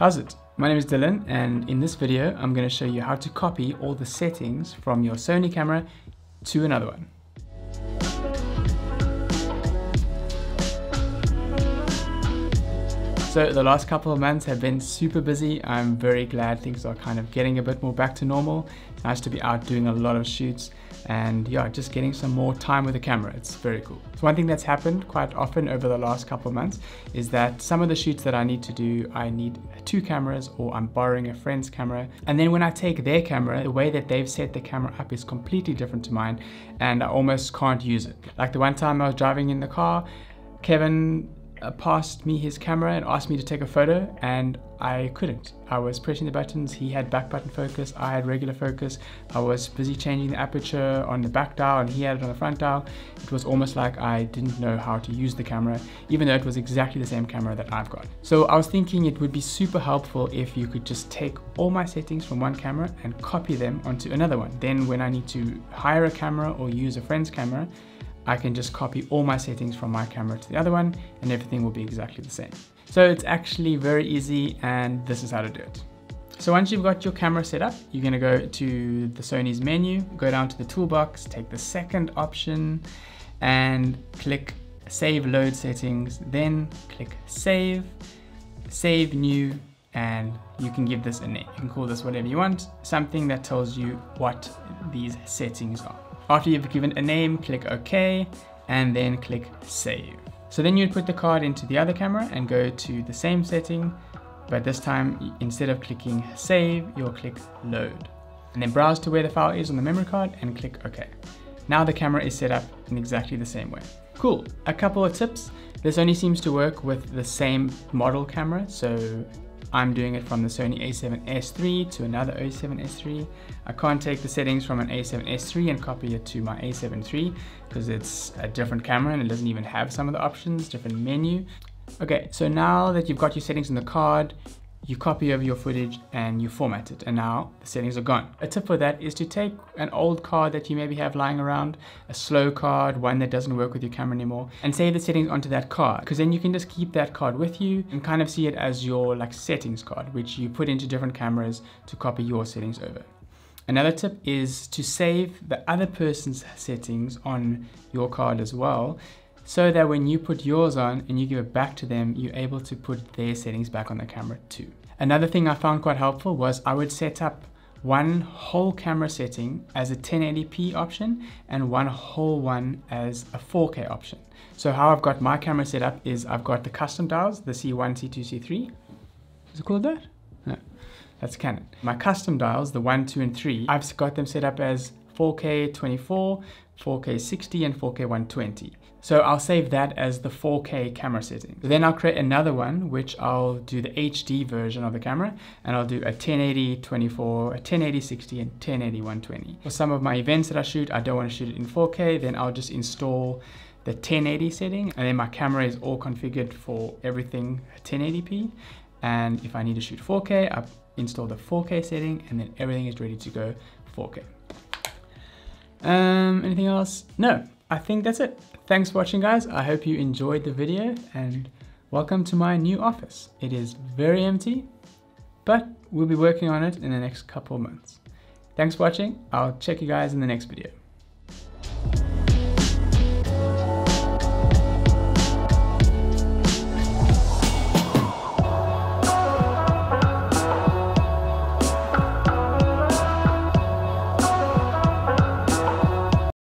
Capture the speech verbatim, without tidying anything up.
How's it? My name is Dylan, and in this video I'm going to show you how to copy all the settings from your Sony camera to another one. So the last couple of months have been super busy. I'm very glad things are kind of getting a bit more back to normal. It's nice to be out doing a lot of shoots and yeah, just getting some more time with the camera. It's very cool. So one thing that's happened quite often over the last couple of months is that some of the shoots that I need to do, I need two cameras or I'm borrowing a friend's camera. And then when I take their camera, the way that they've set the camera up is completely different to mine and I almost can't use it. Like the one time I was driving in the car, Kevin passed me his camera and asked me to take a photo and I couldn't. I was pressing the buttons, he had back button focus, I had regular focus, I was busy changing the aperture on the back dial and he had it on the front dial. It was almost like I didn't know how to use the camera, even though it was exactly the same camera that I've got. So I was thinking it would be super helpful if you could just take all my settings from one camera and copy them onto another one. Then when I need to hire a camera or use a friend's camera, I can just copy all my settings from my camera to the other one and everything will be exactly the same. So it's actually very easy and this is how to do it. So once you've got your camera set up, you're going to go to the Sony's menu, go down to the toolbox, take the second option and click Save Load Settings, then click Save, Save New, and you can give this a name. You can call this whatever you want, something that tells you what these settings are. After you've given a name, click OK and then click Save. So then you'd put the card into the other camera and go to the same setting, but this time instead of clicking Save, you'll click Load. And then browse to where the file is on the memory card and click OK. Now the camera is set up in exactly the same way. Cool, a couple of tips. This only seems to work with the same model camera, so I'm doing it from the Sony a seven S three to another a seven S three. I can't take the settings from an a seven S three and copy it to my a seven three because it's a different camera and it doesn't even have some of the options, different menu. Okay, so now that you've got your settings in the card, you copy over your footage and you format it and now the settings are gone. A tip for that is to take an old card that you maybe have lying around, a slow card, one that doesn't work with your camera anymore, and save the settings onto that card because then you can just keep that card with you and kind of see it as your like settings card which you put into different cameras to copy your settings over. Another tip is to save the other person's settings on your card as well, so that when you put yours on and you give it back to them, you're able to put their settings back on the camera too. Another thing I found quite helpful was I would set up one whole camera setting as a ten eighty p option and one whole one as a four K option. So how I've got my camera set up is I've got the custom dials, the C one, C two, C three. Is it called that? No, that's Canon. My custom dials, the one, two and three, I've got them set up as four K twenty-four, four K sixty and four K one twenty. So I'll save that as the four K camera setting. Then I'll create another one which I'll do the H D version of the camera and I'll do a ten eighty twenty-four, a ten eighty sixty and ten eighty one twenty. For some of my events that I shoot, I don't want to shoot it in four K, then I'll just install the ten eighty setting and then my camera is all configured for everything ten eighty p. And if I need to shoot four K, I install the four K setting and then everything is ready to go four K. Um, anything else? No, I think that's it. Thanks for watching, guys. I hope you enjoyed the video and welcome to my new office. It is very empty, but we'll be working on it in the next couple of months. Thanks for watching. I'll check you guys in the next video.